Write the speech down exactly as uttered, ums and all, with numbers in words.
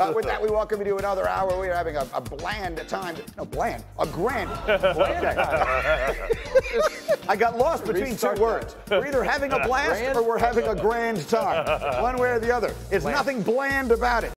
Uh, with that, we welcome you to another hour. We are having a, a bland time. No, bland. A grand. Bland. I got lost between two words. We're either having a blast or we're having a grand time. One way or the other. It's nothing bland about it.